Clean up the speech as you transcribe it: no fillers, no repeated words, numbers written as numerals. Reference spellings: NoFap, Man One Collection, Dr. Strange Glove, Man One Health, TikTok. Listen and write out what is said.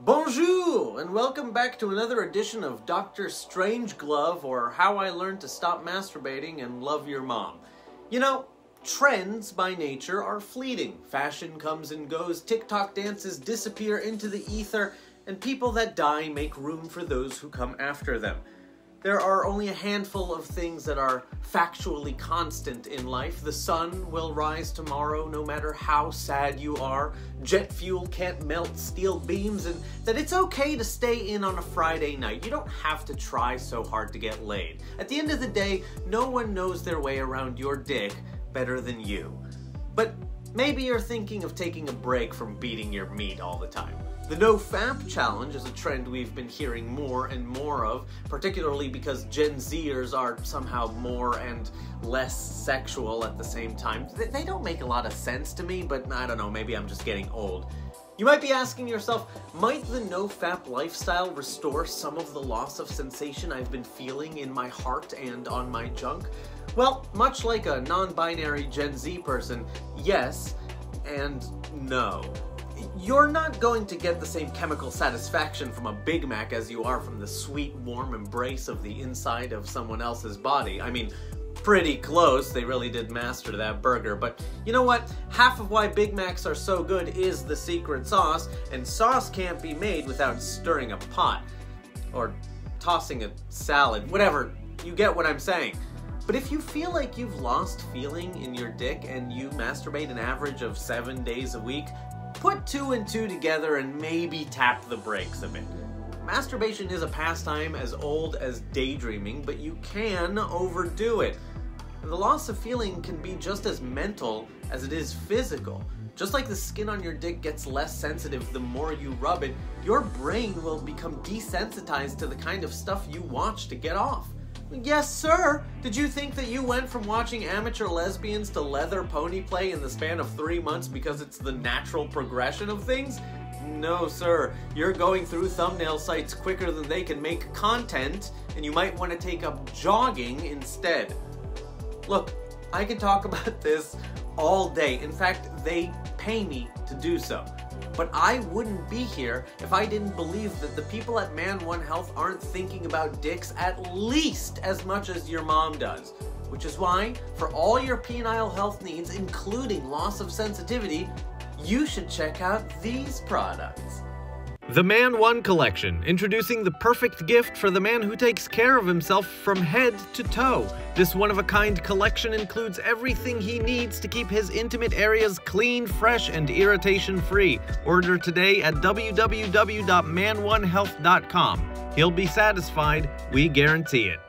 Bonjour and welcome back to another edition of Dr. Strange Glove, or How I Learned to Stop Masturbating and Love Your Mom. You know, trends by nature are fleeting. Fashion comes and goes, TikTok dances disappear into the ether, and people that die make room for those who come after them. There are only a handful of things that are factually constant in life. The sun will rise tomorrow no matter how sad you are. Jet fuel can't melt steel beams, and that it's okay to stay in on a Friday night. You don't have to try so hard to get laid. At the end of the day, no one knows their way around your dick better than you. But maybe you're thinking of taking a break from beating your meat all the time. The no-fap challenge is a trend we've been hearing more and more of, particularly because Gen Zers are somehow more and less sexual at the same time. They don't make a lot of sense to me, but I don't know, maybe I'm just getting old. You might be asking yourself, might the no-fap lifestyle restore some of the loss of sensation I've been feeling in my heart and on my junk? Well, much like a non-binary Gen Z person, yes and no. You're not going to get the same chemical satisfaction from a Big Mac as you are from the sweet, warm embrace of the inside of someone else's body. I mean, pretty close, they really did master that burger, but you know what? Half of why Big Macs are so good is the secret sauce, and sauce can't be made without stirring a pot. Or tossing a salad, whatever, you get what I'm saying. But if you feel like you've lost feeling in your dick and you masturbate an average of 7 days a week, put two and two together and maybe tap the brakes a bit. Masturbation is a pastime as old as daydreaming, but you can overdo it. The loss of feeling can be just as mental as it is physical. Just like the skin on your dick gets less sensitive the more you rub it, your brain will become desensitized to the kind of stuff you watch to get off. Yes, sir! Did you think that you went from watching amateur lesbians to leather pony play in the span of 3 months because it's the natural progression of things? No, sir. You're going through thumbnail sites quicker than they can make content, and you might want to take up jogging instead. Look, I can talk about this all day. In fact, they pay me to do so. But I wouldn't be here if I didn't believe that the people at Man One Health aren't thinking about dicks at least as much as your mom does. Which is why, for all your penile health needs, including loss of sensitivity, you should check out these products. The Man One Collection, introducing the perfect gift for the man who takes care of himself from head to toe. This one-of-a-kind collection includes everything he needs to keep his intimate areas clean, fresh, and irritation-free. Order today at www.manonehealth.com. He'll be satisfied, we guarantee it.